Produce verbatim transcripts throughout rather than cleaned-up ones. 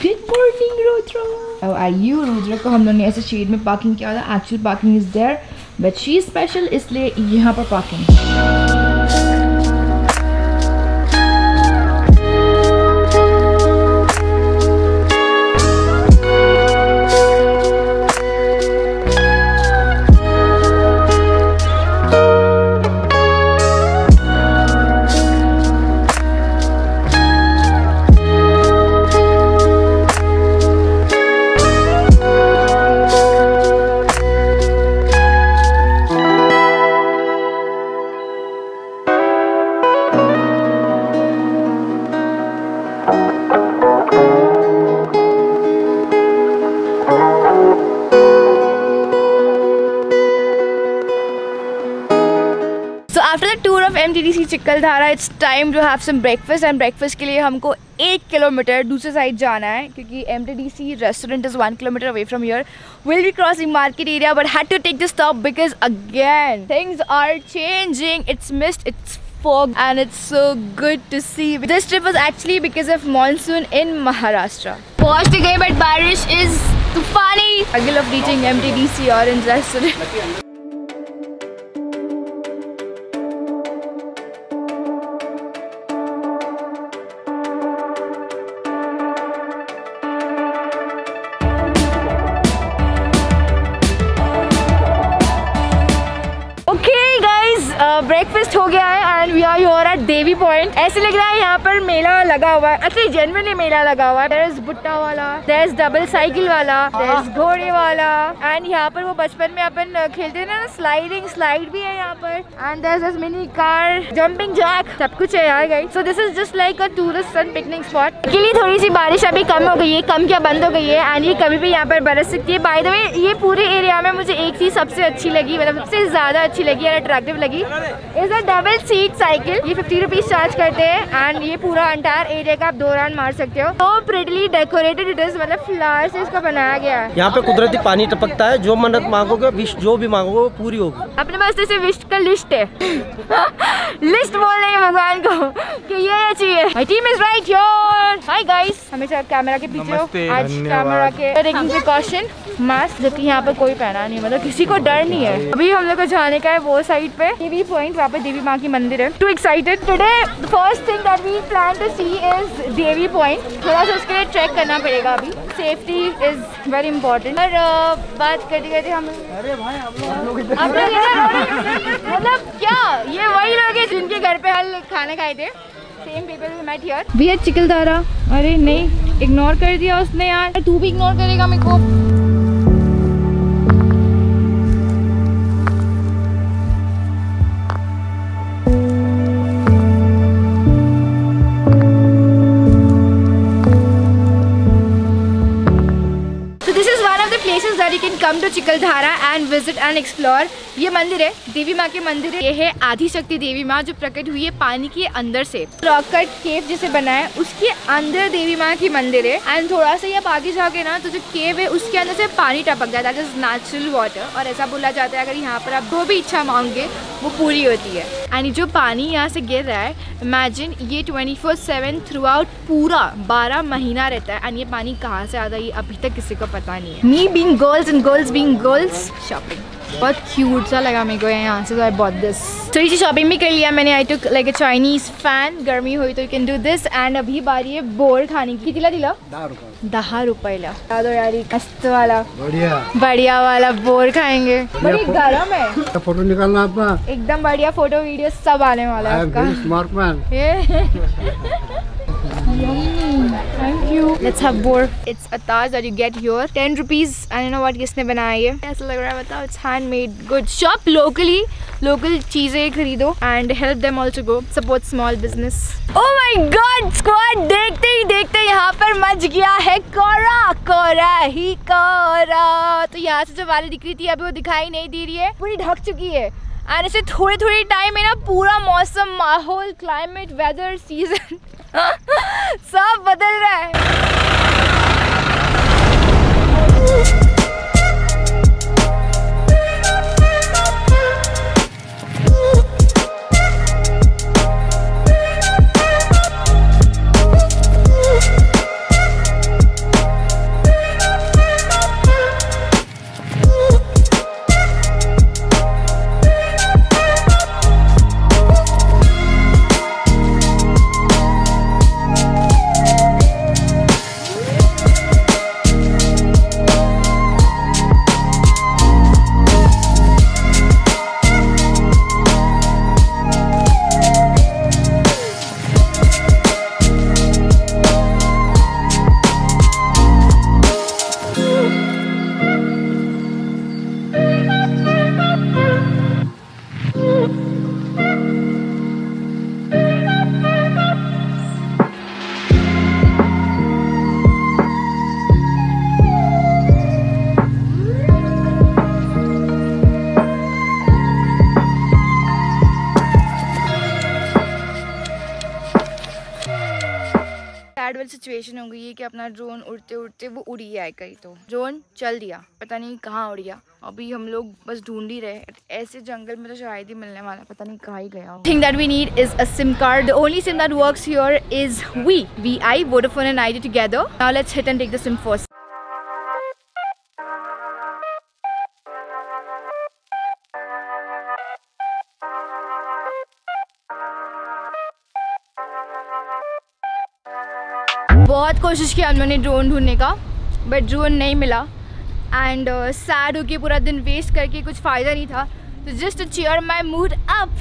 Good morning Rudra. How are you? Rudra को हम लोग ने ऐसे शेड में पार्किंग किया था। Actual parking is there but she is special, इसलिए यहाँ पर parking. M T D C Chikhaldara it's time to have some breakfast and breakfast के लिए हमको एक किलोमीटर दूसरे साइड जाना है क्योंकि M T D C restaurant is one kilometre away from here. Will be crossing market area but had to take this stop because again things are changing. It's mist, it's fog and it's so good to see. This trip was actually because of monsoon in Maharashtra. पहुंच गए but बारिश is तूफानी। Struggle of reaching M T D C Orange Restaurant. Breakfast हो गया है and we are your at Devi point. ऐसे लग रहा है यहाँ पर मेला लगा हुआ है, एक्चुअली जेन्युइनली मेला लगा हुआ है। देयर इज भुट्टा वाला, देयर इज डबल साइकिल वाला, देयर इज घोड़े वाला एंड यहाँ पर वो बचपन में अपन खेलते थे ना स्लाइडिंग, स्लाइड भी है यहाँ पर and there is mini car, jumping jack, सब कुछ है यार guys. So this is just like a tourist and picnic spot. के लिए थोड़ी सी बारिश अभी कम हो गई है, कम क्या बंद हो गई है एंड ये कभी भी यहाँ पर बरस सकती है। बाय द वे ये पूरे एरिया में मुझे एक चीज सबसे अच्छी लगी, मतलब सबसे ज्यादा अच्छी लगी एंड अट्रैक्टिव लगी, is a double seat cycle. ये फिफ्टी रुपीज चार्ज करते हैं एंड ये पूरा एंटायर एरिया का आप दो राउंड मार सकते हो। तो प्रिटिली डेकोरेटेड इट इज, मतलब फ्लावर से इसको बनाया गया है। यहाँ पे कुदरती पानी टपकता है, जो मन्नत मांगोगे, विश जो भी मांगोगे वो पूरी होगी। अपने पास जैसे विश का लिस्ट है लिस्ट बोल रहे हैं भगवान को कि ये चाहिए। My team is right your. Hi guys, हमेशा कैमरा के पीछे हो, आज कैमरा के टेकिंग प्रिकॉशन। मास्क जो कि यहाँ पर कोई पहना नहीं, मतलब किसी को डर नहीं है। अभी हम लोग को जाने का है वो साइड पे देवी पॉइंट, वहाँ पे देवी माँ की मंदिर है। Too excited today. First thing that we plan to see is Devi point. थोड़ा सा उसके लिए ट्रैक करना पड़ेगा, अभी सेफ्टी इज वेरी इंपॉर्टेंट। और बात करते करते हम मतलब क्या ये वही लोग हैं जिनके घर पे हल खाना खाए थे। Same people met here. भैया चिखलधारा, अरे नहीं इग्नोर कर दिया उसने यार, तू भी इग्नोर करेगा मेरे को। Come to Chikhaldara and visit and explore. ये मंदिर है देवी माँ के मंदिर है। ये है आदि शक्ति देवी माँ जो प्रकट हुई है पानी के अंदर से। रॉक कट केव जिसे बना है उसके अंदर देवी माँ की मंदिर है एंड थोड़ा सा ये आगे जाके ना तो जो केव है उसके अंदर से पानी टपक जाता है, दैट इज नेचुरल वाटर। और ऐसा बोला जाता है अगर यहाँ पर आप जो भी इच्छा मांगोगे वो पूरी होती है। एंड जो पानी यहाँ से गिर रहा है, इमेजिन ये twenty four seven throughout पूरा बारह महीना रहता है एंड ये पानी कहाँ से आता है ये अभी तक किसी को पता नहीं है। Me being girls and girls being girls, shopping बहुत क्यूट सा लगा मेरे को यहाँ से, तो आई बॉट दिस। थोड़ी सी शॉपिंग भी कर लिया मैंने। I took like a Chinese fan, गर्मी हुई तो you can do this. And अभी बारी है बोर खाने की। कितना दिला? दहा रुपये ला दो यार, मस्त वाला बढ़िया बढ़िया वाला बोर खाएंगे। बड़ी गर्म है, फोटो निकालना आपका एकदम बढ़िया, फोटो वीडियो सब आने वाला है आपका। Yum, thank you. Let's have boar. It's a taj that you get here. Ten rupees. I don't know what किसने बनाया है। ऐसा लग रहा है बताओ। It's handmade. Good. Shop locally. Local चीजें खरीदो and help them also go. Support small business. Oh my God, squad! देखते ही देखते यहाँ पर मच गया है कोहरा, कोहरा ही कोहरा। तो यहाँ से जो वाली दिख रही थी अभी वो दिखाई नहीं दे रही है, पूरी ढक चुकी है। और ऐसे थोड़े थोड़े टाइम में ना पूरा मौसम, माहौल, क्लाइमेट, वेदर, सीजन सब बदल रहा है। सिचुएशन हो गई है कि अपना ड्रोन उड़ते उड़ते वो उड़ी है कहीं, तो ड्रोन चल दिया, पता नहीं कहाँ उड़ गया। अभी हम लोग बस ढूंढ ही रहे, ऐसे जंगल में तो शायद ही मिलने वाला, पता नहीं कहाँ ही गया। Thing that we need is a SIM card. The only SIM that works here is V V I Vodafone and Idea together. Now let's hit and take the SIM first. बहुत कोशिश किया हमने ड्रोन ढूंढने का, but drone नहीं मिला and sad हो के पूरा दिन वेस्ट करके कुछ फ़ायदा नहीं था। तो just to cheer my mood up,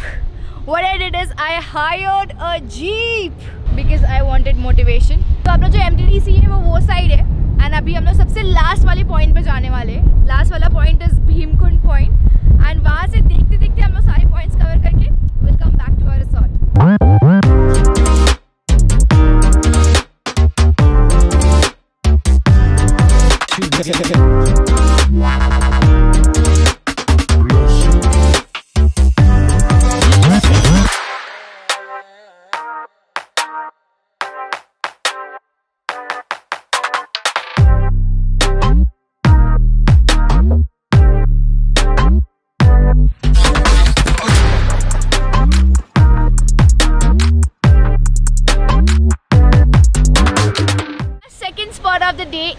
what I did is I hired a jeep because I wanted motivation. तो अपना जो एमटीडीसी है वो वो साइड है एंड अभी हम लोग सबसे लास्ट वाले पॉइंट पर जाने वाले हैं। लास्ट वाला point is Bhimkund point and वहाँ से देखते देखते हम लोग सारे पॉइंट्स कवर करके will come back to our resort.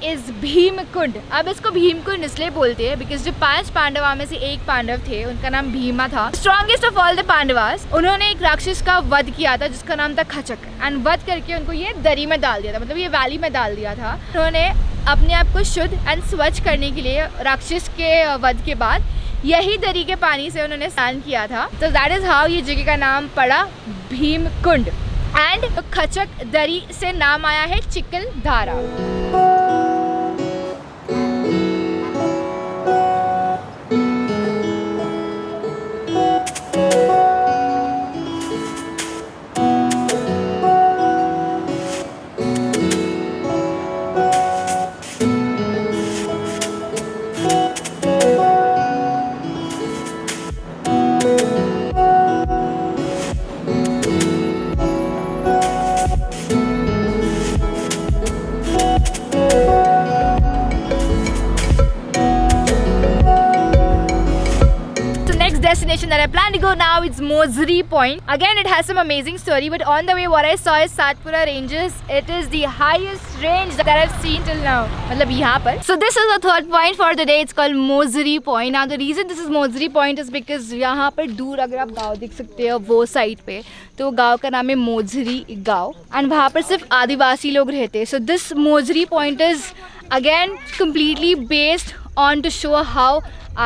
इस भीमकुंड, अब इसको भीमकुंड इसलिए बोलते हैं बिकॉज जो पांच पांडवा में से एक पांडव थे उनका नाम भीमा था, strongest of all the Pandavas. उन्होंने एक राक्षस का वध किया था जिसका नाम था खचक एंड वध करके उनको ये दरी में डाल दिया था, मतलब ये वैली में डाल दिया था। उन्होंने अपने आप को शुद्ध एंड स्वच्छ करने के लिए राक्षस के वध के बाद यही दरी के पानी से उन्होंने स्नान किया था। तो दैट इज हाउ ये जगह का नाम पड़ा भीमकुंड एंड खचक दरी से नाम आया है चिखलधारा। Destination that I plan to go now is Mojri Point. Again, it has some amazing story, but on the way, what I saw is Satpura Ranges. It is the highest range that I've seen till now. मतलब यहाँ पर. So this is the third point for the day. It's called Mojri Point. Now the reason this is Mojri Point is because यहाँ पर दूर अगर आप गांव देख सकते हो वो साइड पे, तो गांव का नाम है मोजरी गांव and वहाँ पर सिर्फ आदिवासी लोग रहते हैं. So this Mojri Point is again completely based on to show how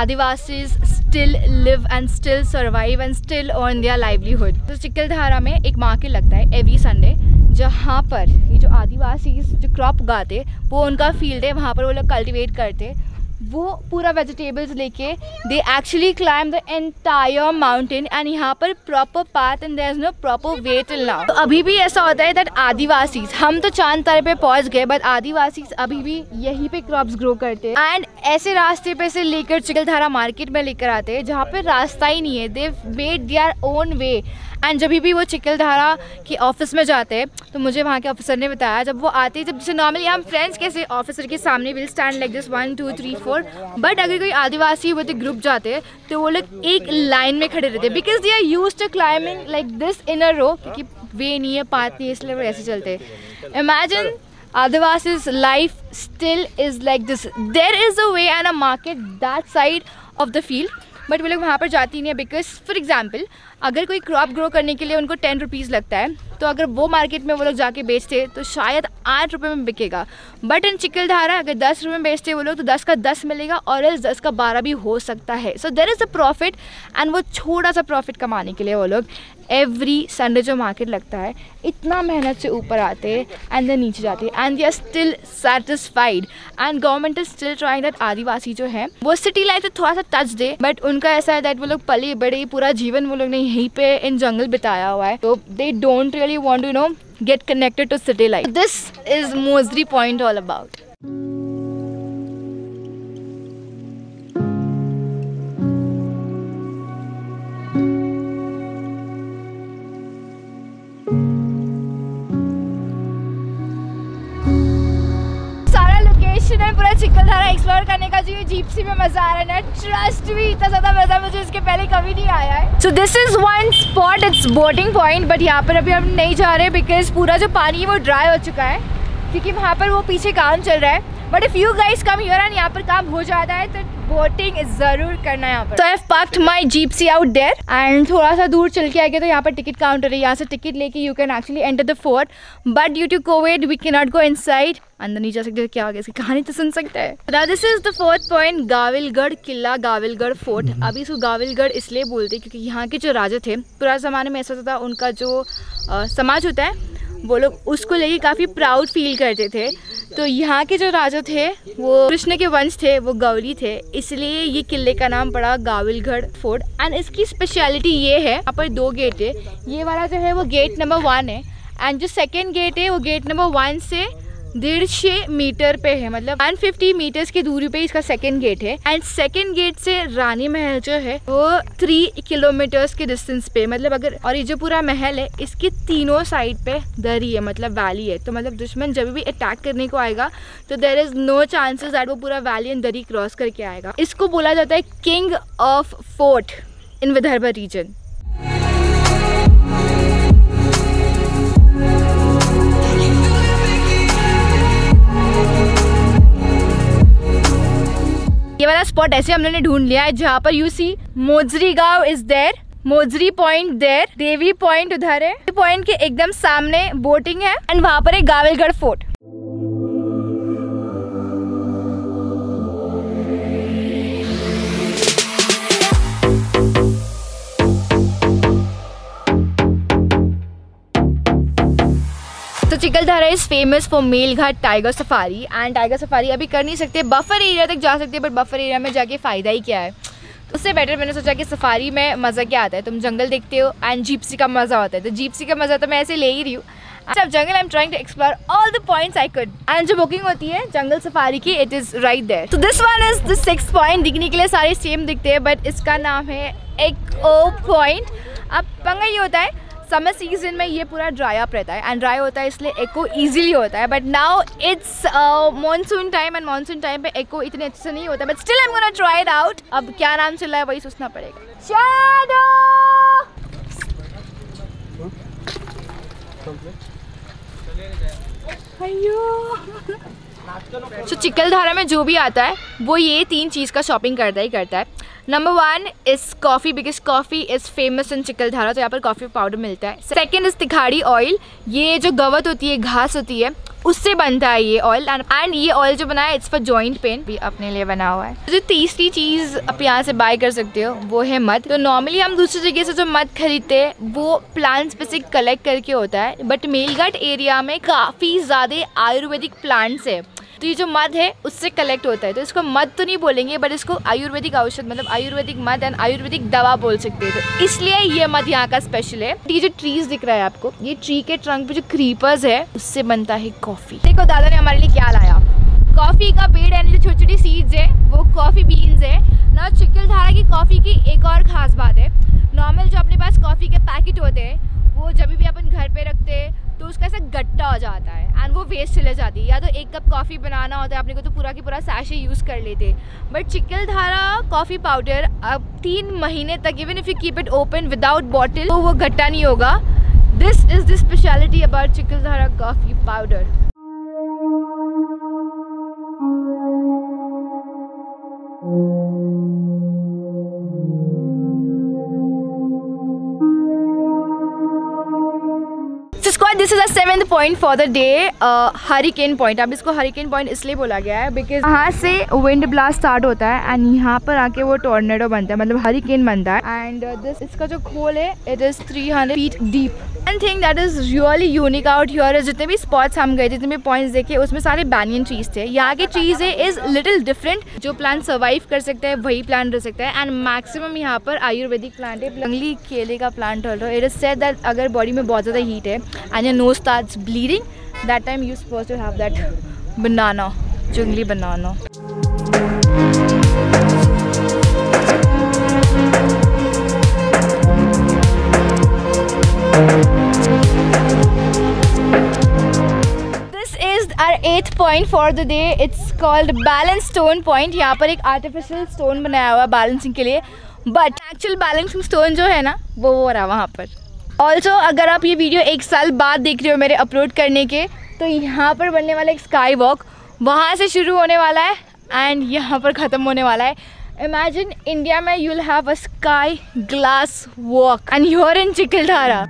Adivasis still live and still survive and still earn their livelihood. तो चिखलधारा में एक मार्केट लगता है एवरी संडे, जहाँ पर ये जो आदिवासी जो क्रॉप उगाते वो उनका फील्ड है, वहाँ पर वो लोग कल्टिवेट करते, वो पूरा वेजिटेबल्स लेके they actually climb the entire mountain and यहाँ पर proper path and there is no proper way till now. तो अभी भी ऐसा होता है दैट आदिवासीज, हम तो चांद तारे पे पहुँच गए बट आदिवासीज अभी भी यहीं पे क्रॉप्स ग्रो करते हैं एंड ऐसे रास्ते पे से लेकर चिखलधारा मार्केट में लेकर आते हैं जहाँ पे रास्ता ही नहीं है। They made their own way and जब भी वो चिखलधारा के ऑफिस में जाते हैं, तो मुझे वहाँ के ऑफिसर ने बताया जब वो आते हैं, जब जैसे नॉर्मली हम फ्रेंड्स कैसे ऑफिसर के सामने will stand like this one two three four, but अगर कोई आदिवासी वो ग्रुप जाते हैं तो वो लोग एक लाइन में खड़े रहते because they are use to climbing like this in a row, क्योंकि वे नहीं है पाथ नहीं है इसलिए वो ऐसे चलते हैं। Imagine Adivasi's life still is like this. There is a way and a market that side of the field, but वो लोग वहाँ पर जाती नहीं है because for example अगर कोई क्रॉप ग्रो करने के लिए उनको टेन रुपीज़ लगता है, तो अगर वो मार्केट में वो लोग जाके बेचते तो शायद आठ रुपये में बिकेगा, बट इन चिखलधारा अगर दस रुपये में बेचते वो लोग तो दस का दस मिलेगा और इस दस का बारह भी हो सकता है। So there is a profit and वो छोटा सा प्रॉफिट कमाने के लिए वो लोग एवरी संडे जो मार्केट लगता है इतना मेहनत से ऊपर आते हैं एंड देन नीचे जाते हैं and they are still satisfied and government is still trying that आदिवासी जो है वो सिटी लाइफ से थोड़ा सा टच दे, बट उनका ऐसा है दैट वो लोग पले बड़े पूरा जीवन वो लोग नहीं यहीं पे इन जंगल बिताया हुआ है, तो they don't really want to no get connected to city life. This is Mojri Point all about. Student पूरा चिखलदरा एक्सप्लोर करने का जो जीप्सी में मजा आ रहा है ना, ट्रस्ट भी इतना ज्यादा मजा मुझे इसके पहले कभी नहीं आया है। So this is one spot, it's boating point, but यहाँ पर अभी हम नहीं जा रहे बिकॉज पूरा जो पानी है वो ड्राई हो चुका है क्योंकि वहाँ पर वो पीछे काम चल रहा है। But if you guys come here and यहाँ पर काम हो जाता है तो बोटिंग जरूर करना है यहाँ पर। So I've parked my jeepsy out there and थोड़ा सा दूर चल के आ गया तो यहाँ पर टिकट काउंटर है, यहाँ से टिकट लेके you can actually enter the fort, but due to Covid we can not go inside. अंदर नहीं जा सकते, क्या आगे इसकी कहानी तो सुन सकते हैं। This is the fourth point, Gawilgarh किला, गाविलगढ़ फोर्ट। अभी इसको गाविलगढ़ इसलिए बोलते हैं क्योंकि यहाँ के जो राजा थे पुराने ज़माने में ऐसा होता था, उनका जो आ, समाज होता है वो लोग उसको लेके काफ़ी प्राउड फील करते थे। तो यहाँ के जो राजा थे वो कृष्ण के वंश थे, वो गौली थे, इसलिए ये किले का नाम पड़ा गाविलगढ़ फोर्ट। एंड इसकी स्पेशलिटी ये है, यहाँ पर दो गेट है, ये वाला जो है वो गेट नंबर वन है एंड जो सेकंड गेट है वो गेट नंबर वन से डेढ़ सौ मीटर पे है, मतलब एक सौ पचास मीटर्स की दूरी पे इसका सेकंड गेट है। एंड सेकंड गेट से रानी महल जो है वो थ्री किलोमीटर्स के डिस्टेंस पे, मतलब अगर, और ये जो पूरा महल है इसके तीनों साइड पे दरी है, मतलब वैली है, तो मतलब दुश्मन जब भी अटैक करने को आएगा तो there is no chances that वो पूरा वैली एंड दरी क्रॉस करके आएगा। इसको बोला जाता है king of fort in Vidarbha region. ये वाला स्पॉट ऐसे हम लोगों ने ढूंढ लिया है जहाँ पर यू सी मोजरी गांव is there, Mojri point there, Devi point उधर है, पॉइंट के एकदम सामने बोटिंग है एंड वहाँ पर है गाविलगढ़ फोर्ट। तो Chikhaldara is famous for Melghat tiger safari and tiger safari अभी कर नहीं सकते, बफर एरिया तक जा सकते हैं, बट बफर एरिया में जाके फ़ायदा ही क्या है, तो उससे बेटर मैंने सोचा कि सफारी में मज़ा क्या आता है, तुम जंगल देखते हो एंड जीप्सी का मज़ा होता है, तो जीप्सी का मज़ा तो मैं ऐसे ले ही रही हूँ। सब जंगल I am trying to explore all the points I could and जो बुकिंग होती है जंगल सफारी की इट इज़ राइट देयर। तो this one is the sixth point, दिखने के लिए सारे सेम दिखते हैं बट इसका नाम है एक ओ पॉइंट। अब पंगा ये होता है समर सीजन में ये पूरा ड्राई अप रहता है एंड ड्राई होता है इसलिए एको इजीली होता है, but now it's monsoon time and monsoon time पे एको इतने अच्छे से नहीं होता, but still I am gonna try it out. अब क्या नाम चल रहा है वही सोचना पड़ेगा। शैडो। सो चिखलदरा में जो भी आता है वो ये तीन चीज़ का शॉपिंग करता ही करता है। Number one is coffee because coffee is famous in Chikhaldara, तो यहाँ पर कॉफ़ी पाउडर मिलता है। सेकंड इज़ तिखाड़ी ऑयल, ये जो गवत होती है, घास होती है, उससे बनता है ये ऑयल एंड ये ऑयल जो बनाया इट्स फॉर जॉइंट पेन, भी अपने लिए बना हुआ है। जो तीसरी चीज़ आप यहाँ से बाय कर सकते हो वो है मध। तो नॉर्मली हम दूसरी जगह से जो मध खरीदते हैं वो प्लांट्स पे से कलेक्ट करके होता है, बट मेलघाट एरिया में काफ़ी ज़्यादा आयुर्वेदिक प्लांट्स है, तो ये जो मध है उससे कलेक्ट होता है, तो इसको मध तो नहीं बोलेंगे बट इसको आयुर्वेदिक औषध, मतलब आयुर्वेदिक मध एंड आयुर्वेदिक दवा बोल सकते हैं, तो इसलिए ये मध यहाँ का स्पेशल है। ये जो ट्रीज दिख रहा है आपको, ये ट्री के ट्रंक पे जो क्रीपर्स है उससे बनता है कॉफ़ी। देखो दादा ने हमारे लिए क्या लाया, कॉफ़ी का पेड़ है, जो छोटी छोटी सीड्स है वो कॉफ़ी बीन्स है ना। चिखलदरा की कॉफ़ी की एक और ख़ास बात है, नॉर्मल जो अपने पास कॉफ़ी के पैकेट होते हैं वो जब भी अपन घर पर रखते हैं तो उसका ऐसा गट्टा हो जाता है एंड वो वेस्ट चले जाती है, या तो एक कप कॉफ़ी बनाना होता है आपने को तो पूरा की पूरा सैशे यूज़ कर लेते हैं, बट चिखलदरा कॉफ़ी पाउडर अब तीन महीने तक even if you keep it open without bottle तो वो गट्टा नहीं होगा। This is the speciality about Chikhaldara coffee powder. This is the seventh point for the day, hurricane point. अब इसको हरिकेन पॉइंट इसलिए बोला गया है बिकॉज यहाँ से विंड ब्लास्ट स्टार्ट होता है एंड यहाँ पर आके वो टॉर्नेडो बनता है, मतलब हरिकेन बनता है एंड दिस इसका जो खोल है it is three hundred feet deep. One thing that is really unique out here, जितने भी स्पॉट्स हम गए, जितने भी पॉइंट्स देखे उसमें सारे बैनियन ट्रीज थे। यहाँ के ट्रीज है इज लिटिल डिफरेंट, जो प्लांट सर्वाइव कर सकता है वही प्लांट रह सकता है एंड मैक्सिमम यहाँ पर आयुर्वेदिक प्लांट है, जंगली केले का प्लांट हो रहा है। इट इज सेड दैट अगर बॉडी में बहुत ज़्यादा हीट है and nose starts bleeding, that time you're supposed to have that banana, jungli banana. Eighth point for the day, it's called balance stone point. यहाँ पर एक आर्टिफिशियल स्टोन बनाया हुआ है बैलेंसिंग के लिए, बट एक्चुअल बैलेंसिंग स्टोन जो है ना वो वो रहा वहाँ पर। ऑल्सो अगर आप ये वीडियो एक साल बाद देख रहे हो मेरे अपलोड करने के, तो यहाँ पर बनने वाला एक स्काई वॉक वहाँ से शुरू होने वाला है एंड यहाँ पर ख़त्म होने वाला है। इमेजिन इंडिया में you will have a sky glass walk and you are in Chikhaldara.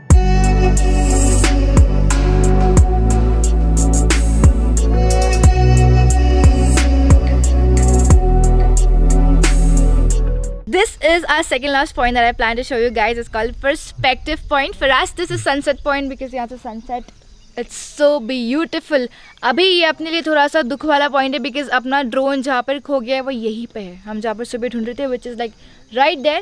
This is our second last point that I plan to show you guys. It's called perspective point. For us, this is sunset point because यहाँ से sunset, it's so beautiful. अभी ये अपने लिए थोड़ा सा दुख वाला point है because अपना drone जहाँ पर खो गया है वो यहीं पे है। हम जहाँ पर सुबह ढूंढ रहे थे which is like right there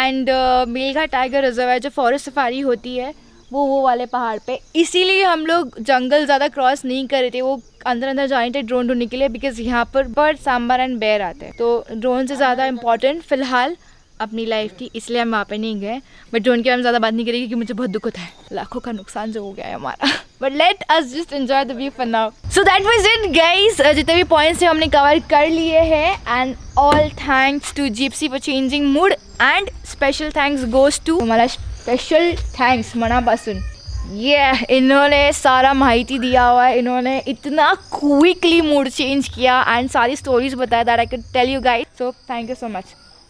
and uh, Melghat tiger reserve है जो फॉरेस्ट सफारी होती है वो वो वाले पहाड़ पे, इसीलिए हम लोग जंगल ज़्यादा क्रॉस नहीं कर रहे थे, वो अंदर अंदर जाने थे ड्रोन ढूंढने के लिए बिकॉज यहाँ पर बर्ड, सांबर एंड बेर आते हैं। तो ड्रोन से ज़्यादा इम्पॉर्टेंट फ़िलहाल अपनी लाइफ थी, इसलिए हम वहाँ पे नहीं गए। बट ड्रोन के बारे में ज़्यादा बात नहीं करेंगे क्योंकि मुझे बहुत दुख होता है, लाखों का नुकसान जो हो गया है हमारा। But let us just enjoy the view for now. So that was it guys, जितने भी पॉइंट्स हैं हमने कवर कर लिए हैं and all thanks to Gypsy for changing mood and special thanks goes to हमारा स्पेशल थैंक्स मनापासून। ये yeah, इन्होंने सारा माहिती दिया हुआ है, इन्होंने इतना क्विकली मूड चेंज किया एंड सारी स्टोरीज बताया that I can tell you guys, so thank you so much.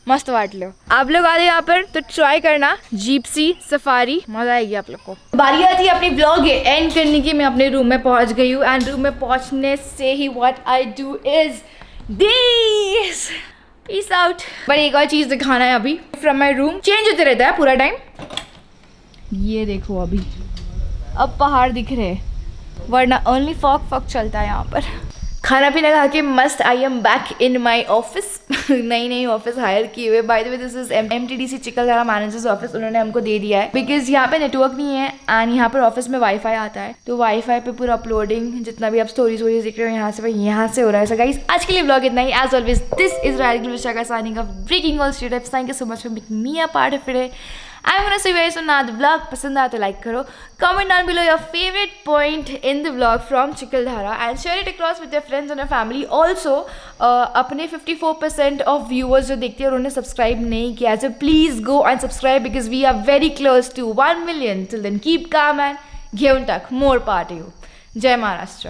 मस्त वाट लो, आप लोग आ रहे यहाँ पर तो ट्राई करना जीपसी सफारी, मजा आएगी आप लोग को। बारी आती है अपनी ब्लॉग एंड करने की, मैं अपने रूम में पहुँच गई हूँ एंड रूम में पहुँचने से ही what I do is this, peace out. But एक और चीज़ दिखाना है, अभी फ्रॉम माई रूम चेंज होते रहता है पूरा टाइम। ये देखो अभी अब पहाड़ दिख रहे हैं, वरना ओनली फॉग फॉग चलता है यहाँ पर। खाना पीना खा के मस्त I am back in my office. नई नई ऑफिस हायर किए हुए, by the way this is MTDC Chikhaldara managers office, उन्होंने हमको दे दिया है बिकॉज यहाँ पे नेटवर्क नहीं है एंड यहाँ पर ऑफिस में वाईफाई आता है, तो वाईफाई पे पूरा अपलोडिंग जितना भी आप स्टोरीज वोरीज देख रहे हो यहाँ से यहाँ से हो रहा है। सो गाइस आज के लिए ब्लॉग इतना ही, एज ऑलवेज दिस इज रायलशाखा signing off breaking all स्टेटअप्स। Thank you so much for making me a part of it. I am so guys, नाथ ब्लॉग पसंद आया तो लाइक करो, comment down below your favourite point in the blog from Chikhaldara and share it across with your friends and your family. Also अपने fifty four percent of viewers जो देखते हैं उन्होंने सब्सक्राइब नहीं किया है, so please go and subscribe because we are very close to one million. Till then keep काम and घेऊन टाक मोर पार्ट यू। जय महाराष्ट्र।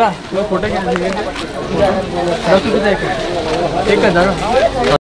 फोटो एक हजार।